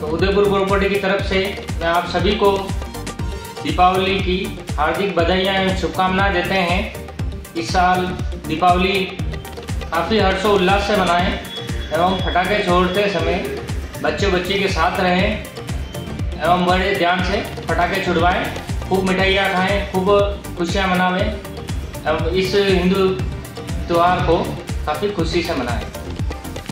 तो उदयपुर प्रॉपर्टी की तरफ से मैं आप सभी को दीपावली की हार्दिक बधाइयाँ एवं शुभकामनाएं देते हैं। इस साल दीपावली काफ़ी हर्षोल्लास से मनाएं एवं पटाखे छोड़ते समय बच्चे बच्ची के साथ रहें एवं बड़े ध्यान से पटाखे छुड़वाएं, खूब मिठाइयाँ खाएं, खूब खुशियाँ मनाएं एवं इस हिंदू त्यौहार को काफ़ी खुशी से मनाएं।